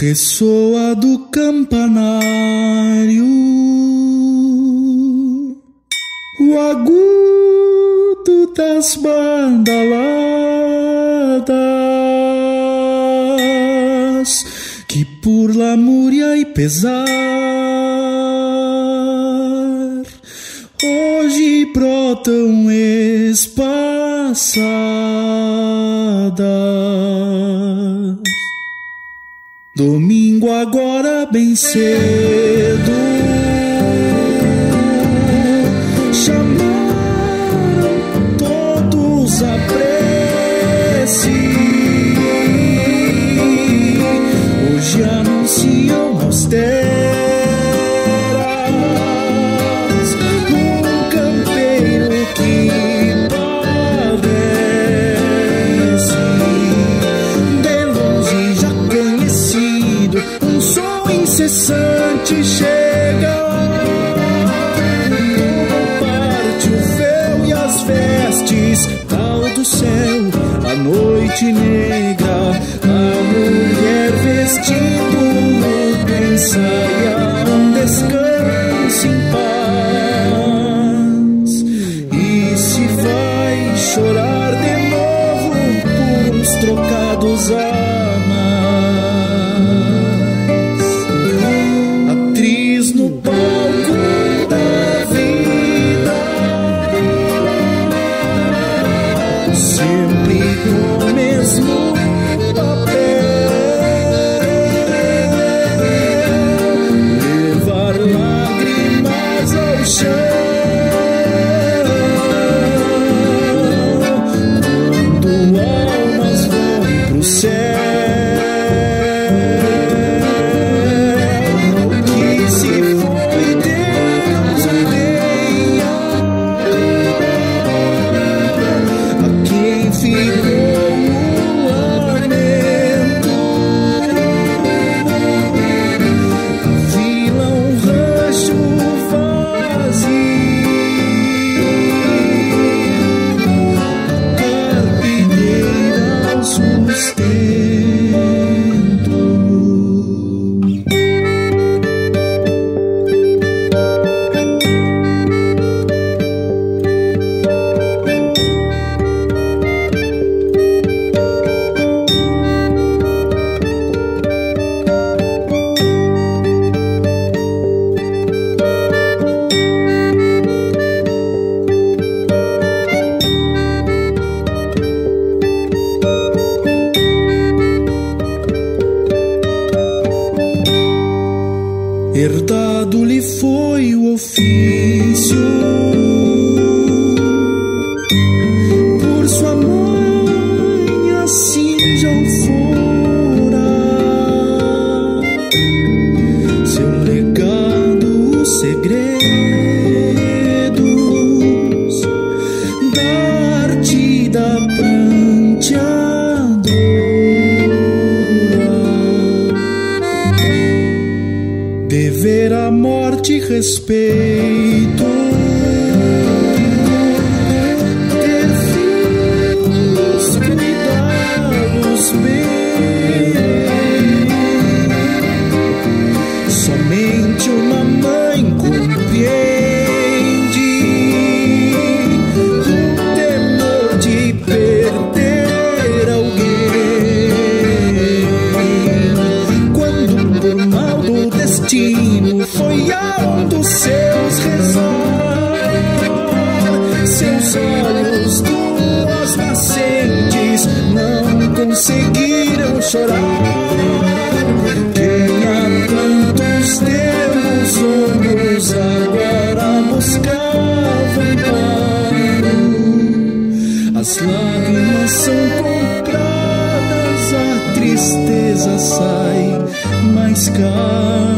Ressoa do campanário o agudo das badaladas que por lamúria e pesar hoje brotam espaçadas. Domingo agora bem cedo chamaram todos a prece. Hoje anunciam austeras num campeiro que incessante chega como parte o véu e as vestes tal do céu. A noite negra, a mulher vestindo luto em saia descansa em paz e se vai chorar de novo por uns trocados a sky.